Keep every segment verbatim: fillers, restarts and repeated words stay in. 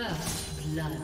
First blood.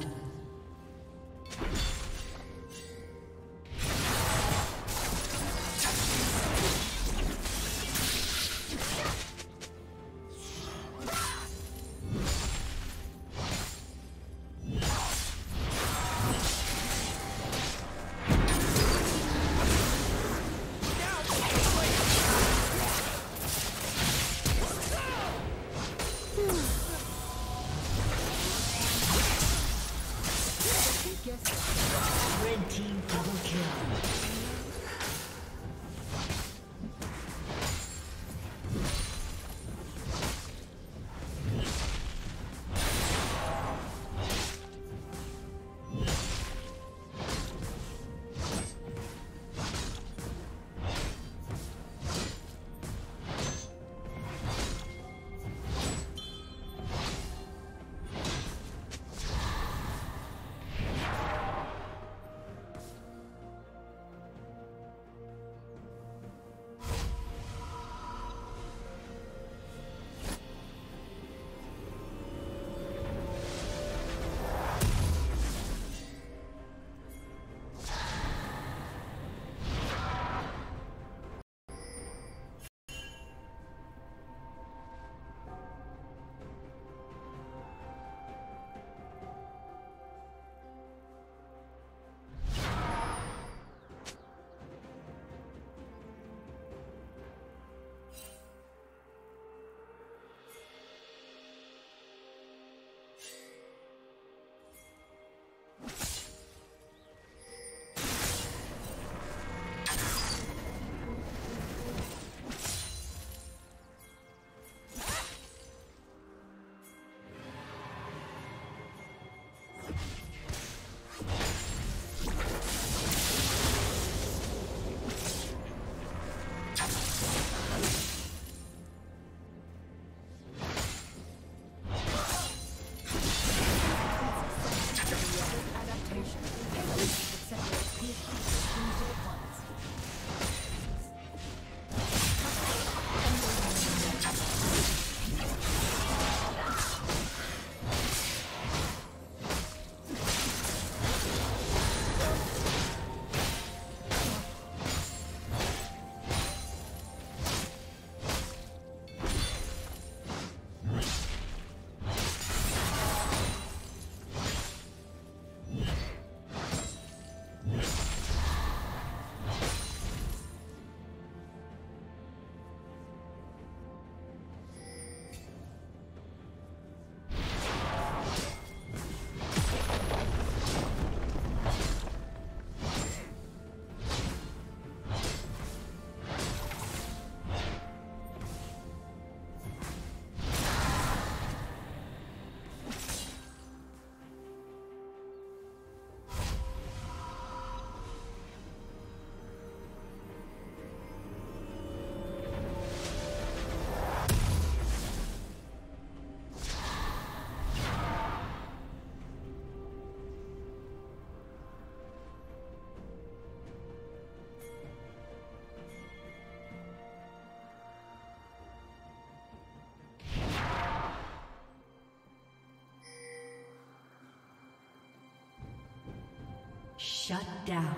Shut down.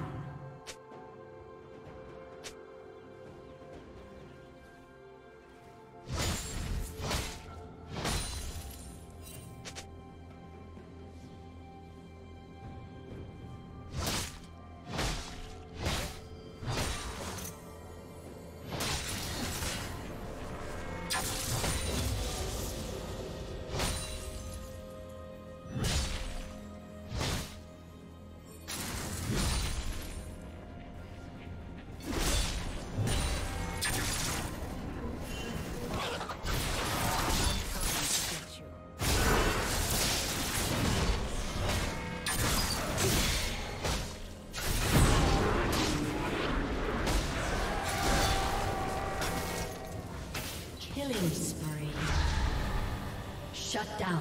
Spree. Shut down.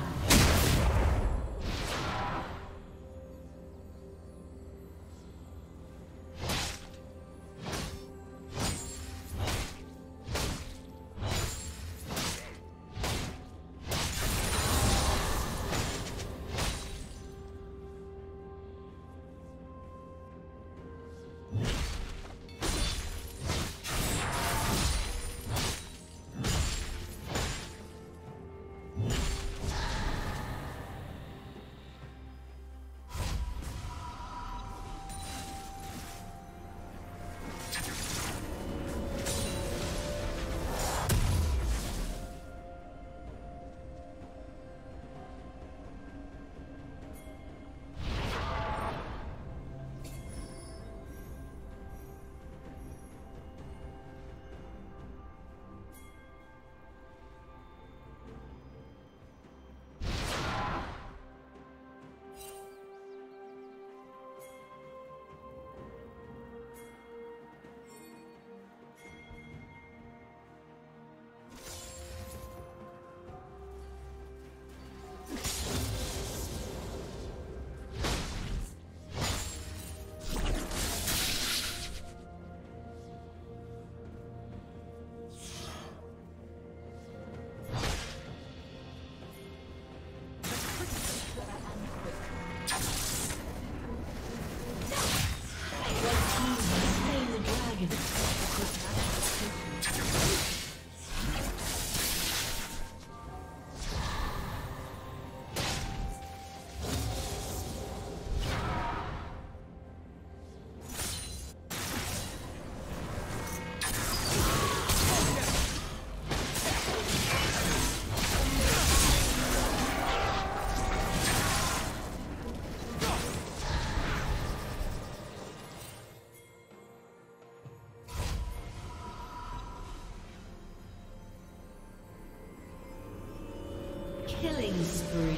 Killing spree.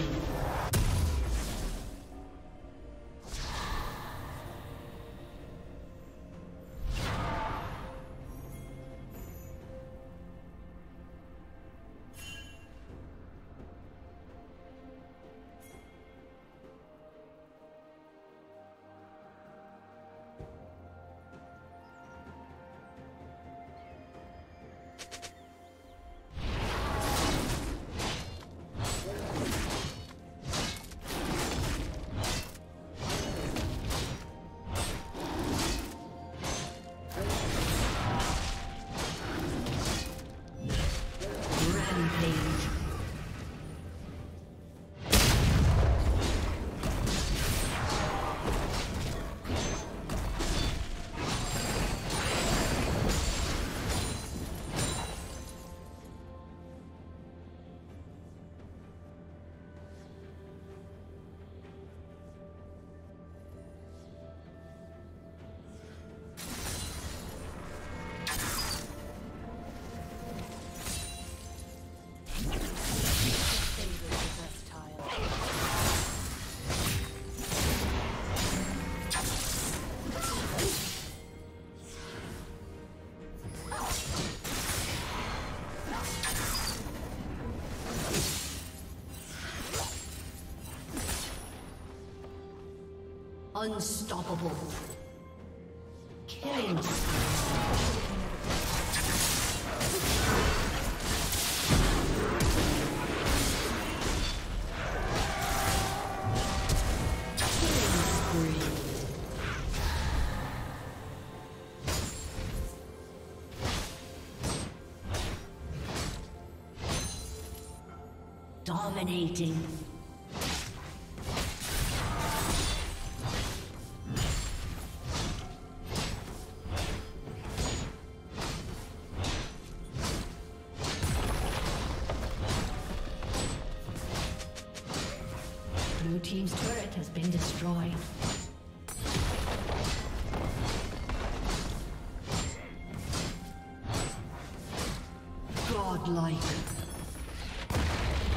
Unstoppable. Killing. Dominating. Blue team's turret has been destroyed. Godlike.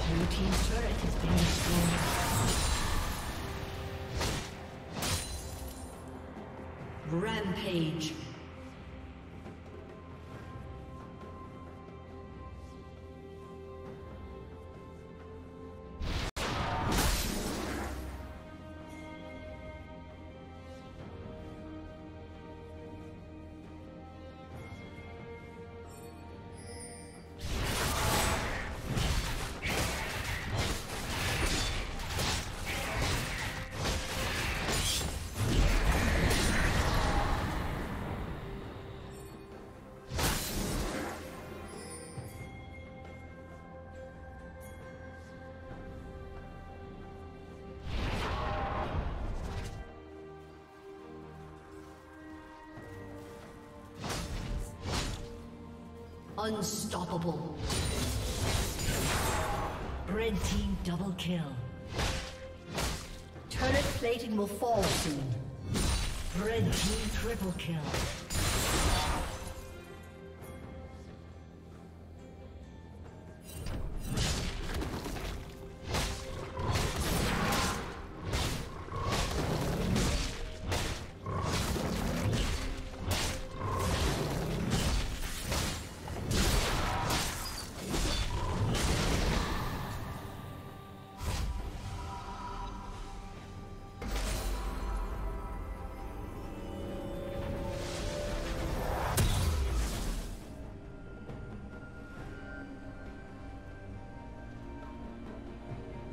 Blue team's turret has been destroyed. Rampage. Unstoppable. Red team double kill. Turret plating will fall soon. Red team triple kill.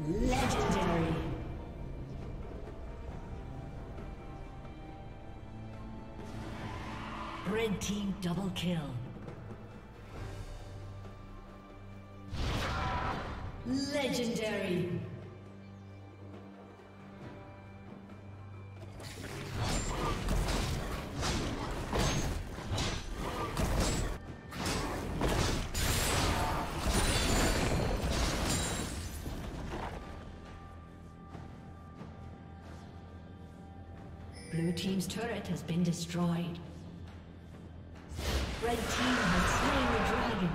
Legendary. Red team double kill. Legendary. Blue team's turret has been destroyed. Red team has slain the dragon.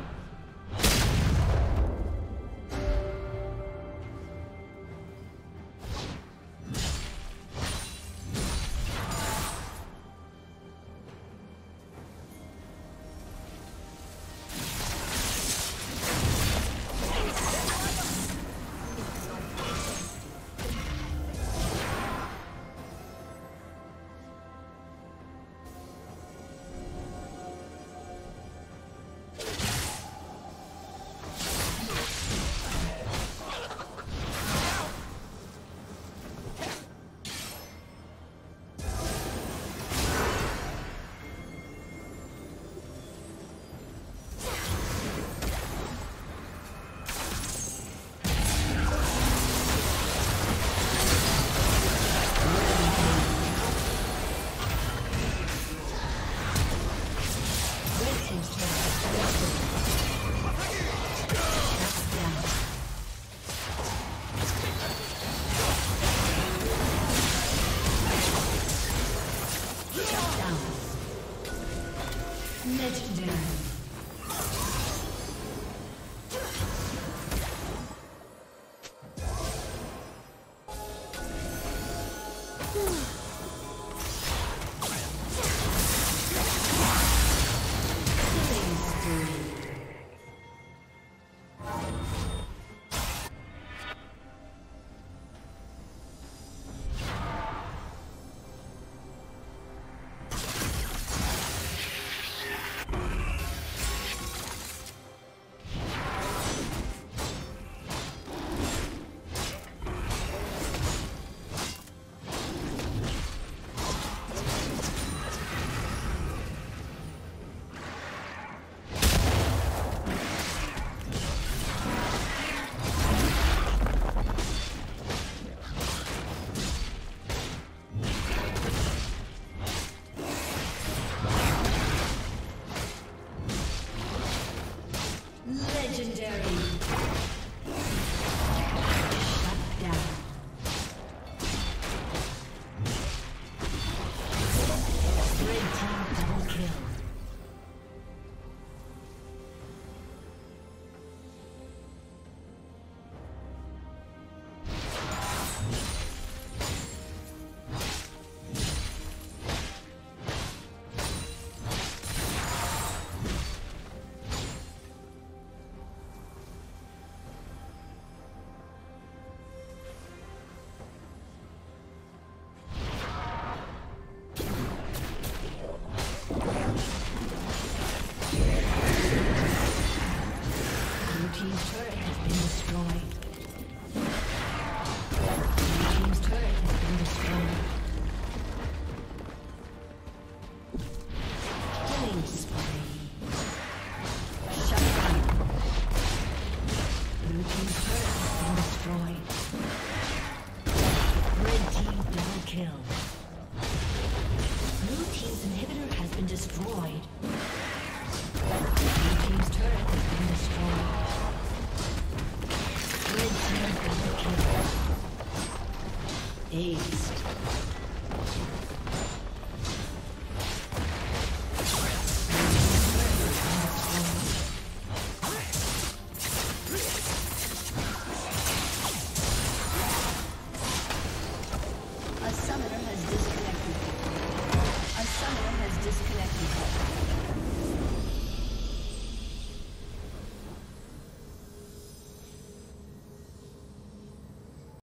Aced.